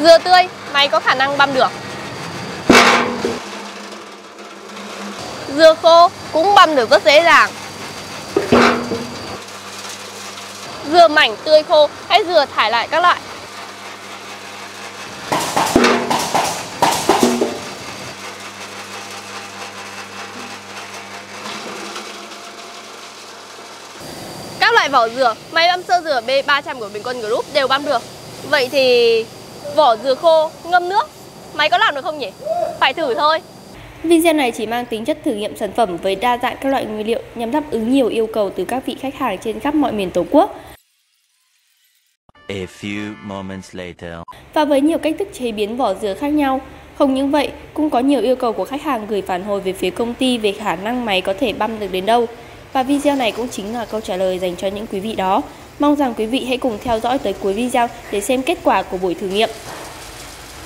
Dừa tươi máy có khả năng băm được. Dừa khô cũng băm được rất dễ dàng. Dừa mảnh tươi khô hay dừa thải lại các loại. Các loại vỏ dừa, máy băm sơ dừa B300 của Bình Quân Group đều băm được. Vậy thì vỏ dừa khô ngâm nước, máy có làm được không nhỉ? Phải thử thôi. Video này chỉ mang tính chất thử nghiệm sản phẩm với đa dạng các loại nguyên liệu nhằm đáp ứng nhiều yêu cầu từ các vị khách hàng trên khắp mọi miền Tổ quốc. A few moments later. Và với nhiều cách thức chế biến vỏ dừa khác nhau. Không những vậy, cũng có nhiều yêu cầu của khách hàng gửi phản hồi về phía công ty về khả năng máy có thể băm được đến đâu. Và video này cũng chính là câu trả lời dành cho những quý vị đó. Mong rằng quý vị hãy cùng theo dõi tới cuối video để xem kết quả của buổi thử nghiệm.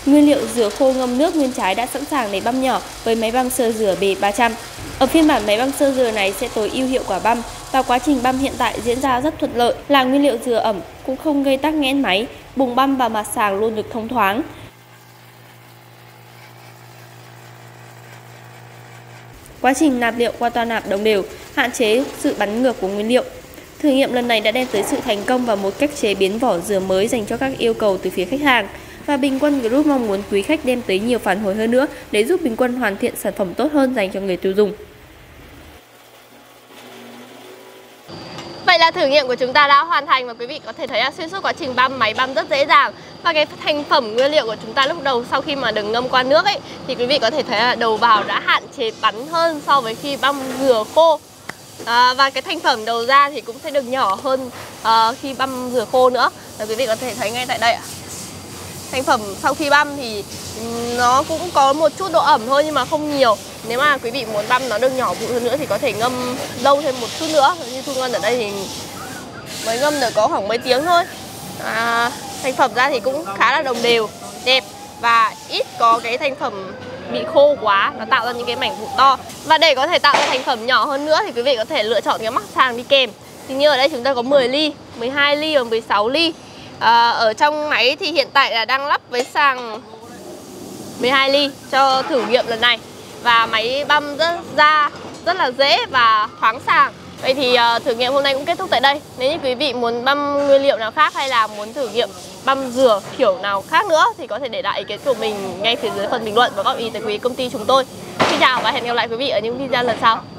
Nguyên liệu dừa khô ngâm nước nguyên trái đã sẵn sàng để băm nhỏ với máy băm sơ dừa B300. Ở phiên bản máy băm sơ dừa này sẽ tối ưu hiệu quả băm và quá trình băm hiện tại diễn ra rất thuận lợi, là nguyên liệu dừa ẩm cũng không gây tắc nghẽn máy, bùng băm và mặt sàng luôn được thông thoáng. Quá trình nạp liệu qua toa nạp đồng đều, hạn chế sự bắn ngược của nguyên liệu. Thử nghiệm lần này đã đem tới sự thành công và một cách chế biến vỏ dừa mới dành cho các yêu cầu từ phía khách hàng. Và Bình Quân Group mong muốn quý khách đem tới nhiều phản hồi hơn nữa để giúp Bình Quân hoàn thiện sản phẩm tốt hơn dành cho người tiêu dùng. Vậy là thử nghiệm của chúng ta đã hoàn thành và quý vị có thể thấy là xuyên suốt quá trình băm, máy băm rất dễ dàng. Và cái thành phẩm nguyên liệu của chúng ta lúc đầu sau khi mà được ngâm qua nước ấy thì quý vị có thể thấy là đầu vào đã hạn chế bắn hơn so với khi băm dừa khô. Và cái thành phẩm đầu ra thì cũng sẽ được nhỏ hơn khi băm dừa khô nữa. Và quý vị có thể thấy ngay tại đây ạ. Thành phẩm sau khi băm thì nó cũng có một chút độ ẩm thôi nhưng mà không nhiều. Nếu mà quý vị muốn băm nó được nhỏ vụn hơn nữa thì có thể ngâm lâu thêm một chút nữa. Như Thu Ngân ở đây thì mới ngâm được có khoảng mấy tiếng thôi. Thành phẩm ra thì cũng khá là đồng đều, đẹp và ít có cái thành phẩm bị khô quá, nó tạo ra những cái mảnh vụn to. Và để có thể tạo ra thành phẩm nhỏ hơn nữa thì quý vị có thể lựa chọn cái mắc sàng đi kèm. Thì như ở đây chúng ta có 10 ly, 12 ly và 16 ly. Ở trong máy thì hiện tại là đang lắp với sàng 12 ly cho thử nghiệm lần này. Và máy băm rất là dễ và thoáng sàng. Vậy thì thử nghiệm hôm nay cũng kết thúc tại đây. Nếu như quý vị muốn băm nguyên liệu nào khác hay là muốn thử nghiệm băm dừa kiểu nào khác nữa thì có thể để lại ý kiến của mình ngay phía dưới phần bình luận và góp ý tới quý công ty chúng tôi. Xin chào và hẹn gặp lại quý vị ở những video lần sau.